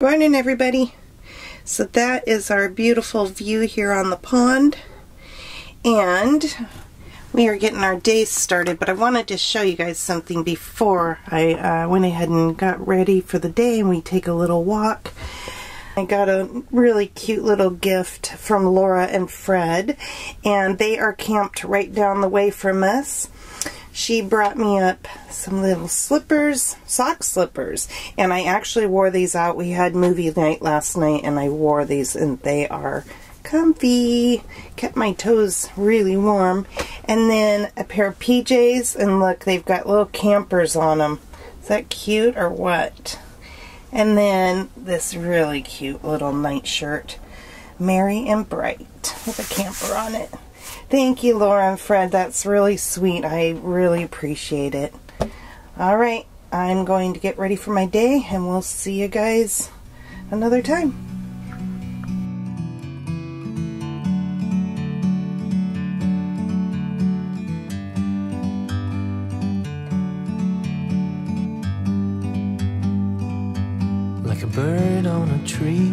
Morning, everybody. So that is our beautiful view here on the pond, and we are getting our day started, but I wanted to show you guys something before I went ahead and got ready for the day and we take a little walk. I got a really cute little gift from Laura and Fred, and they are camped right down the way from us. She brought me up some little slippers, sock slippers, and I actually wore these out. We had movie night last night and I wore these and they are comfy. Kept my toes really warm. And then a pair of PJs, and look, they've got little campers on them. Is that cute or what? And then this really cute little nightshirt, Merry and Bright, with a camper on it. Thank you, Laura and Fred. That's really sweet. I really appreciate it. All right, I'm going to get ready for my day, and we'll see you guys another time. Like a bird on a tree,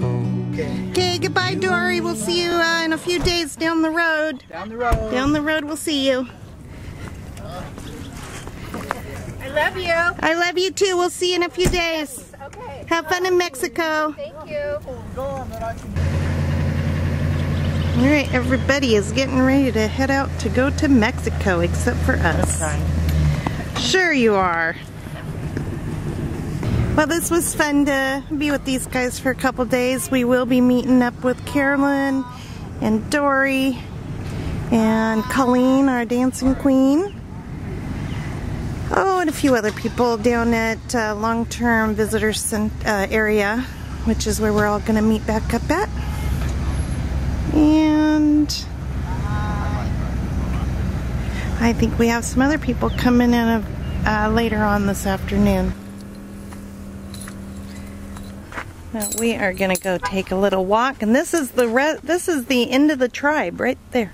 Okay, goodbye, Dory. We'll see you in a few days down the road. Down the road. Down the road, we'll see you. I love you. I love you too. We'll see you in a few days. Okay. Have fun in Mexico. Thank you. All right, everybody is getting ready to head out to go to Mexico, except for us. Sure you are. Well, this was fun to be with these guys for a couple days. We will be meeting up with Carolyn and Dory and Colleen, our dancing queen. Oh, and a few other people down at long-term visitors area, which is where we're all going to meet back up at. And I think we have some other people coming in later on this afternoon. Now we are gonna go take a little walk, and this is the end of the tribe right there.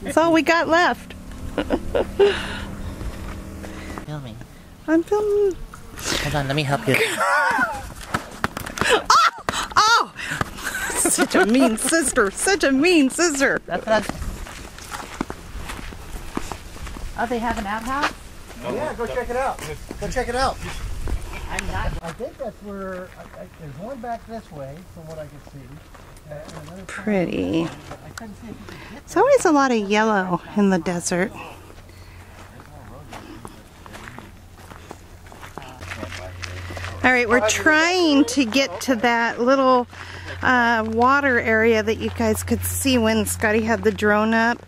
That's all we got left. Filming. I'm filming. Hold on, let me help you. Oh! Such a mean sister. Such a mean sister. Oh, they have an outhouse? No, yeah, go check it out. Go check it out. I'm not. I think that's where there's one back this way, from what I can see. Pretty. It's always a lot of yellow in the desert. All right, we're trying to get to that little water area that you guys could see when Scotty had the drone up.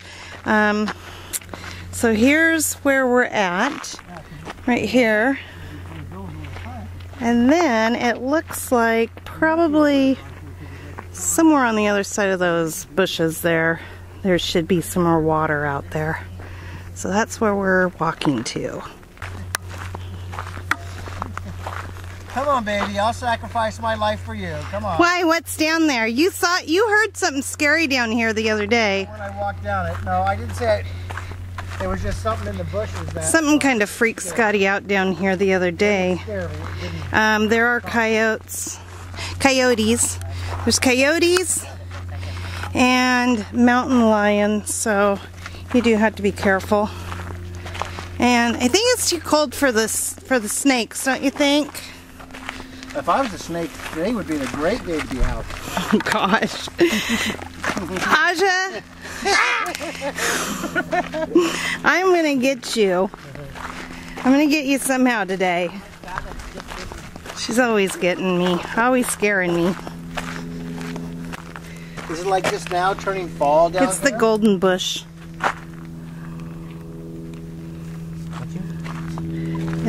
So here's where we're at, right here. And then it looks like probably somewhere on the other side of those bushes there, there should be some more water out there. So that's where we're walking to. Come on, baby, I'll sacrifice my life for you. Come on. Why, what's down there? You heard something scary down here the other day. When I walked down it, no, I didn't say it. There was just something in the bushes that something kind of freaked Scotty out down here the other day. There are coyotes. There's coyotes and mountain lions, so you do have to be careful. And I think it's too cold for the snakes, don't you think? If I was a snake, today would be a great day to be out. Oh gosh. Aja, I'm gonna get you. I'm gonna get you somehow today. She's always getting me, always scaring me. Is it like just now turning fall down? It's here? The golden bush.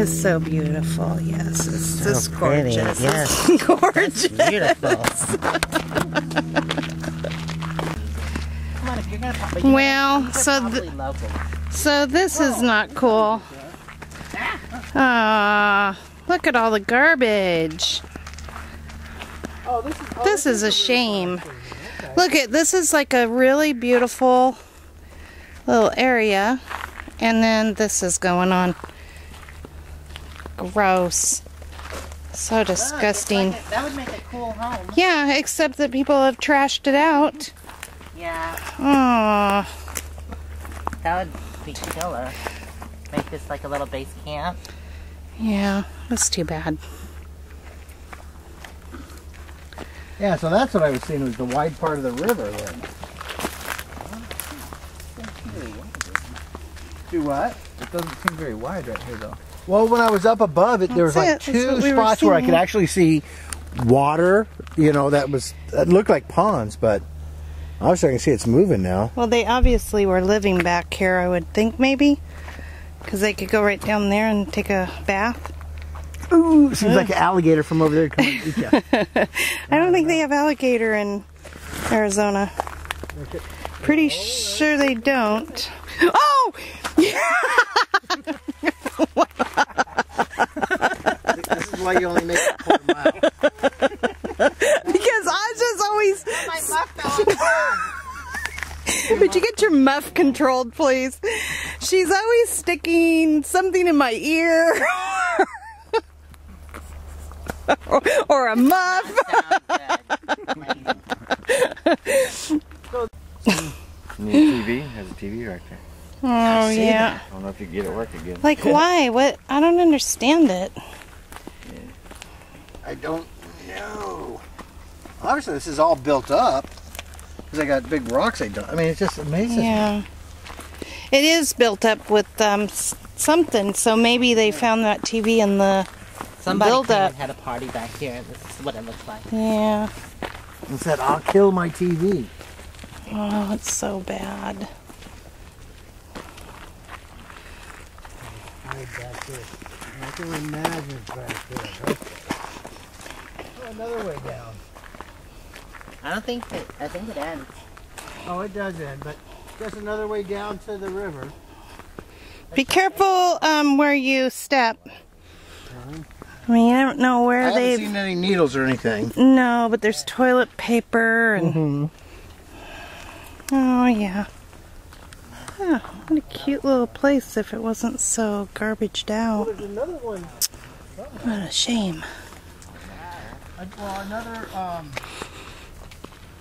It's so beautiful. Yes, it's just so gorgeous. Yes, it's gorgeous. Beautiful. Well, so this is not cool. Look at all the garbage. This is a shame. Look at this is like a really beautiful little area, and then this is going on. Gross. So disgusting. Like that would make a cool home. Yeah, except that people have trashed it out. Yeah. Aww. That would be killer. Make this like a little base camp. Yeah, that's too bad. Yeah, so that's what I was seeing was the wide part of the river there. Do what? It doesn't seem very wide right here though. Well, when I was up above it, there was like two spots where I could actually see water, you know, that looked like ponds, but obviously I can see it's moving now. Well, they obviously were living back here, I would think, maybe, because they could go right down there and take a bath. Ooh, seems like an alligator from over there coming to eat you. I don't think they have alligator in Arizona. Pretty sure they don't. Oh! Yeah! This is why you only make a quarter mile. Because I just always. My muff fell. Would you get your muff controlled, please? She's always sticking something in my ear, or a muff. New TV? There's a TV right there. Oh yeah. That. I don't know if you get it work again. Like why? What? I don't understand it. Yeah. I don't know. Obviously, this is all built up because I got big rocks. I mean, it's just amazing. Yeah. It is built up with something. So maybe they found that TV in the build-up. Somebody had a party back here. This is what it looks like. Yeah. And said, "I'll kill my TV." Oh, it's so bad. Back there. I can imagine back there. Okay. Oh, another way down. I don't think that. I think it ends. Oh, it does end, but just another way down to the river. Be careful where you step. I mean, I don't know where they. I haven't seen any needles or anything. No, but there's toilet paper and. Oh yeah. Huh, what a cute little place if it wasn't so garbaged out. Oh, there's another one. What a shame. Well, another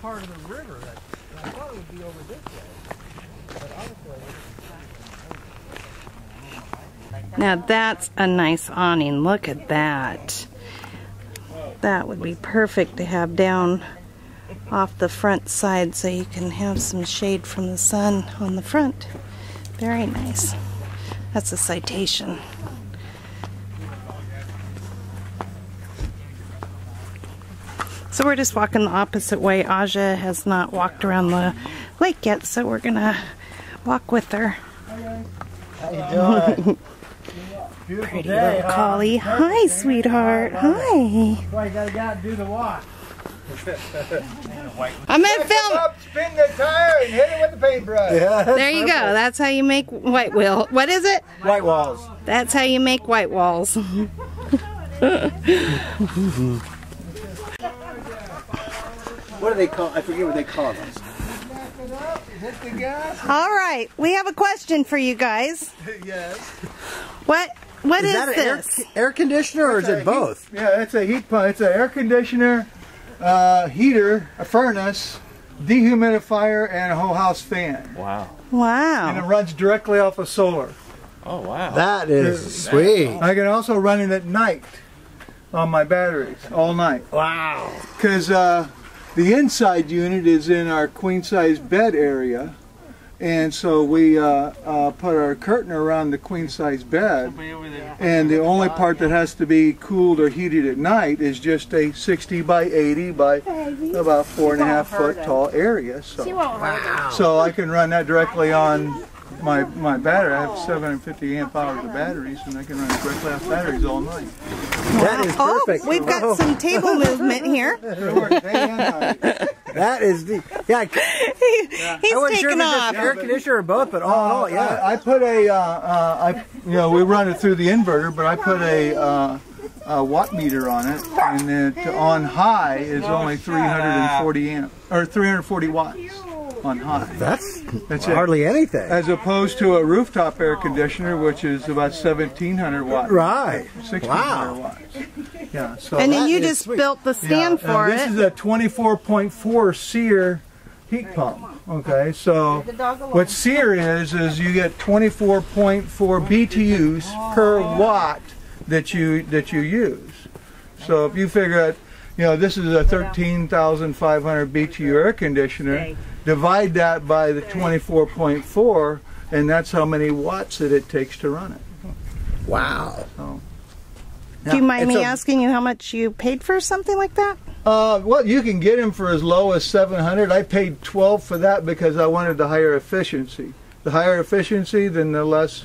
part of the river that I thought would be over this way. Now that's a nice awning. Look at that. That would be perfect to have down off the front side so you can have some shade from the sun on the front. Very nice. That's a citation. So we're just walking the opposite way. Aja has not walked around the lake yet, so we're gonna walk with her. How you doing? Pretty little collie. Hi, sweetheart. Hi. Well, you gotta go out and do the walk. I'm gonna film. Up, spin the tire and hit it with the paintbrush. Yeah, there you go. That's how you make white wall. What is it? White walls. That's how you make white walls. What do they call? I forget what they call those. All right, we have a question for you guys. Yes. What is that this? Air conditioner, or is it both? Yeah, it's a heat pump. It's an air conditioner. Heater, a furnace, dehumidifier, and a whole house fan. Wow. Wow. And it runs directly off of solar. Oh, wow. That is sweet. I can also run it at night on my batteries, all night. Wow. Because the inside unit is in our queen-size bed area, and so we put our curtain around the queen-size bed, and the only part that has to be cooled or heated at night is just a 60 by 80 by about 4.5 foot tall area. So I can run that directly on my battery. I have 750 amp hours of batteries, and I can run brake-class batteries all night. That is perfect. Oh, we've got some table movement here. That is the He's taking off. Air conditioner or both, but all yeah. I put a you know, we run it through the inverter, but I put a watt meter on it, and it on high is only 340 amp or 340 watts. On high. That's hardly anything. As opposed to a rooftop air conditioner, which is about 1,700 watts. Right. 1,600 watts. Yeah. So and then you just built the stand for it. This is a 24.4 SEER heat pump. Okay. So what SEER is you get 24.4 BTUs per watt that you use. So if you figure out, you know, this is a 13,500 BTU air conditioner. Divide that by the 24.4, and that's how many watts that it takes to run it. Wow. So, yeah. Do you mind me asking you how much you paid for something like that? Well, you can get them for as low as $700. I paid $1,200 for that because I wanted the higher efficiency. The higher efficiency, then the less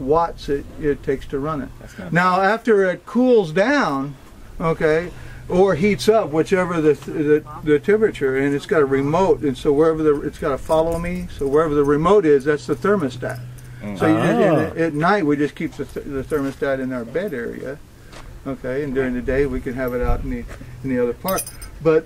watts it takes to run it. Now, after it cools down, okay, or heats up, whichever the temperature, and it's got a remote, and so wherever it's got to follow me. So wherever the remote is, that's the thermostat. So you just, at night we just keep the thermostat in our bed area, okay, and during the day we can have it out in the other part. But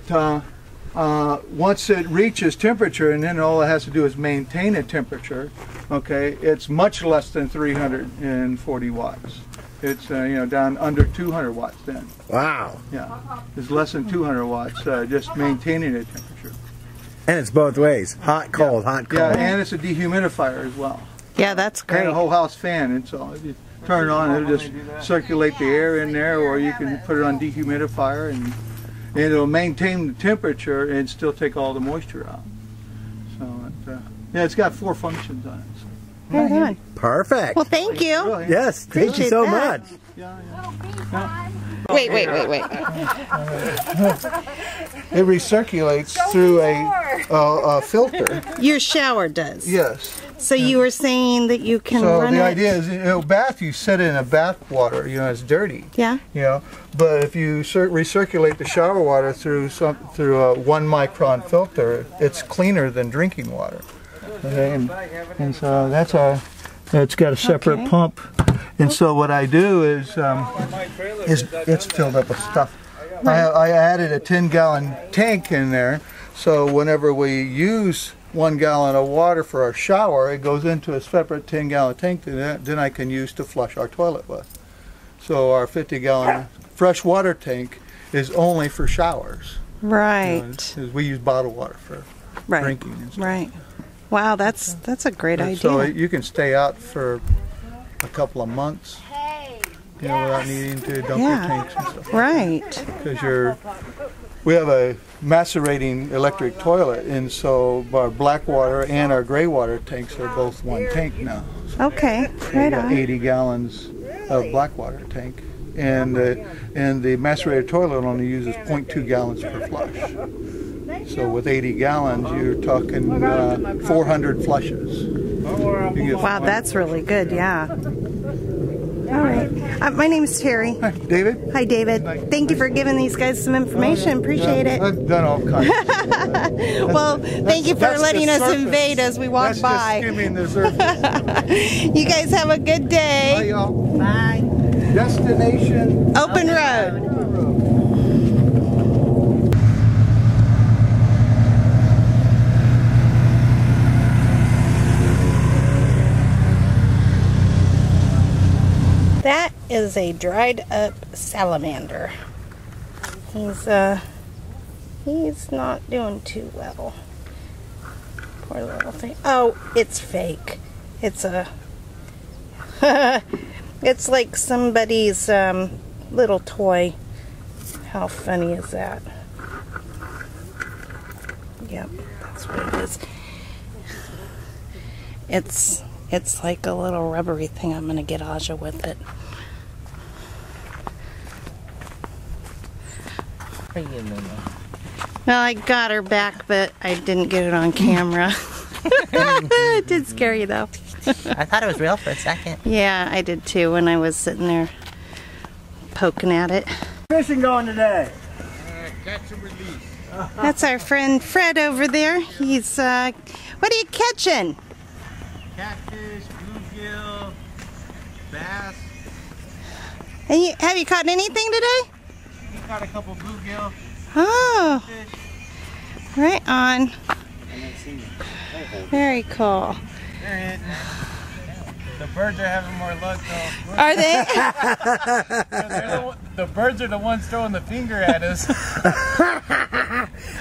once it reaches temperature, and then all it has to do is maintain a temperature, okay, it's much less than 340 watts. It's you know, down under 200 watts then. Wow. Yeah, it's less than 200 watts just maintaining the temperature. And it's both ways, hot, cold, hot, cold. Yeah, and it's a dehumidifier as well. Yeah, that's great. And a whole house fan, and so if you turn it on, it'll just circulate the air in there, or you can put it on dehumidifier, and it'll maintain the temperature and still take all the moisture out. So yeah, it's got 4 functions on it. So. Right. Perfect. Well, thank you. Yes, thank you so much. Wait. It recirculates through a filter. Your shower does. Yes. So you were saying that you can run it. So the idea is, you know, you set it in a bath water, you know, it's dirty. Yeah. You know, but if you recirculate the shower water through a 1-micron filter, it's cleaner than drinking water. Okay, and so that's it's got a separate pump, and so what I do is it's filled up with stuff. I added a 10-gallon tank in there, so whenever we use 1 gallon of water for our shower, it goes into a separate 10-gallon tank that then I can use to flush our toilet with. So our 50-gallon fresh water tank is only for showers. Right. You know, we use bottled water for drinking and stuff. Right. Wow, that's a great idea. So you can stay out for a couple of months, you know, without needing to dump your tanks and stuff. Right. Because we have a macerating electric toilet, and so our black water and our gray water tanks are both one tank now. So right on. 80 gallons of black water tank, and the macerated toilet only uses 0.2 gallons per flush. So with 80 gallons, you're talking 400 flushes. Wow, that's really good, yeah. All right. My name's Terry. Hi, David. Hi, David. Thank you for giving these guys some information. Appreciate it. I've done all kinds of stuff. Well, thank you for letting us invade as we walk by. Just skimming the surface. You guys have a good day. Bye, y'all. Bye. Destination Open Road. That is a dried up salamander. He's not doing too well. Poor little thing. Oh, it's fake. It's it's like somebody's little toy. How funny is that? Yep, that's what it is. It's like a little rubbery thing. I'm going to get Aja with it. Well, I got her back, but I didn't get it on camera. It did scare you though. I thought it was real for a second. Yeah, I did too when I was sitting there poking at it. Fishing going today? Catch and release. That's our friend Fred over there. He's, what are you catching? Catfish, bluegill, bass. And you, have you caught anything today? We caught a couple bluegill. Oh, fish. Right on. Very cool. They're hitting. The birds are having more luck though. Are they? The birds are the ones throwing the finger at us.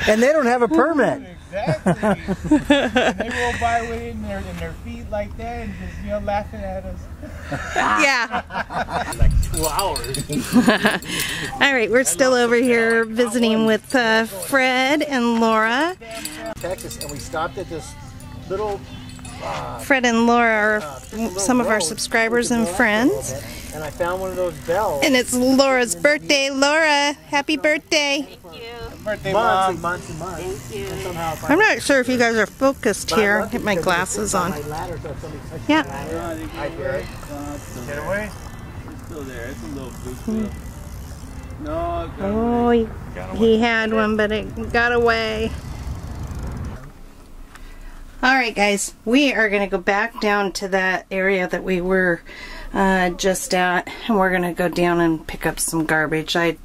And they don't have a permit. Exactly. And they roll by with it in their feet like that and just, you know, laughing at us. Yeah. Like 2 hours. All right, we're still over here visiting with Fred and Laura. Texas, and we stopped at this little... Fred and Laura are some of our subscribers and friends. And I found one of those bells. And it's Laura's birthday. Laura, happy birthday. Thank you. Happy birthday, Mom. Months and months. Thank you. I'm not sure if you guys are focused here. Get my glasses on. Yeah. Get away. It's still there. It's a little blue. No. Oh, he had one, but it got away. Alright guys, we are going to go back down to that area that we were just at, and we're going to go down and pick up some garbage. I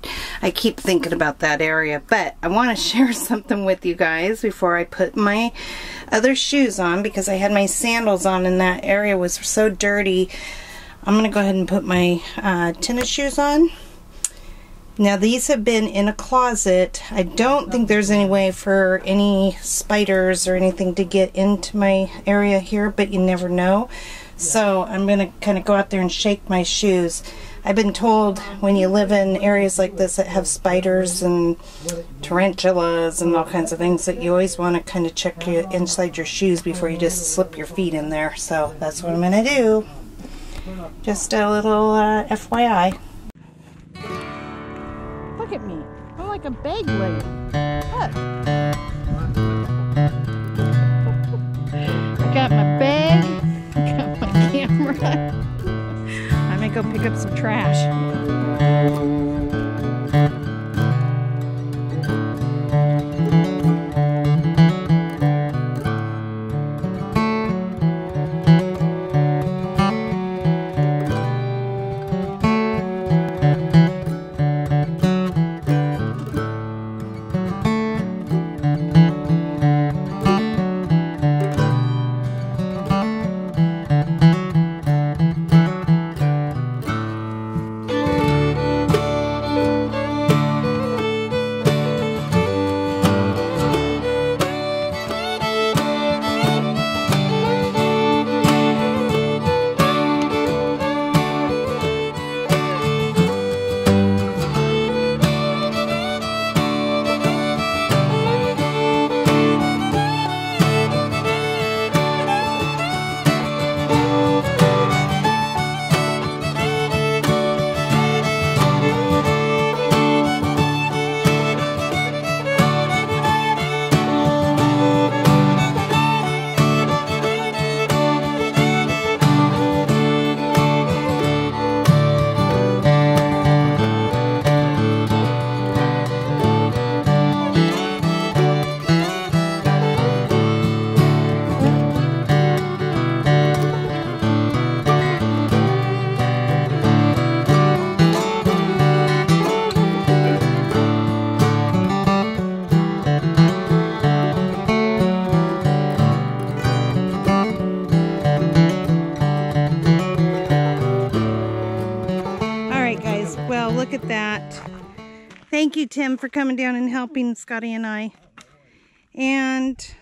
keep thinking about that area, but I want to share something with you guys before I put my other shoes on, because I had my sandals on and that area was so dirty. I'm going to go ahead and put my tennis shoes on. Now these have been in a closet. I don't think there's any way for any spiders or anything to get into my area here, but you never know. So I'm gonna kind of go out there and shake my shoes. I've been told when you live in areas like this that have spiders and tarantulas and all kinds of things that you always want to kind of check your, inside your shoes before you just slip your feet in there. So that's what I'm gonna do. Just a little FYI. Look at me. I'm like a bag lady. Look. I got my bag. I got my camera. I'm gonna go pick up some trash. Thank you, Tim, for coming down and helping Scotty and I. And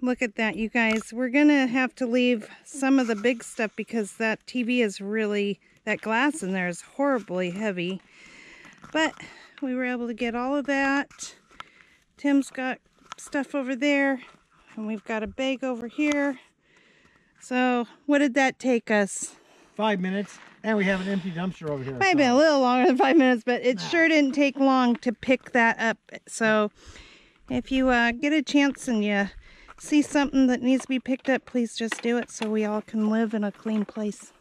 look at that, you guys. We're going to have to leave some of the big stuff because that TV is really, that glass in there is horribly heavy. But we were able to get all of that. Tim's got stuff over there. And we've got a bag over here. So what did that take us? 5 minutes. And we have an empty dumpster over here. Might have been a little longer than 5 minutes, but it sure didn't take long to pick that up. So if you get a chance and you see something that needs to be picked up, please just do it so we all can live in a clean place.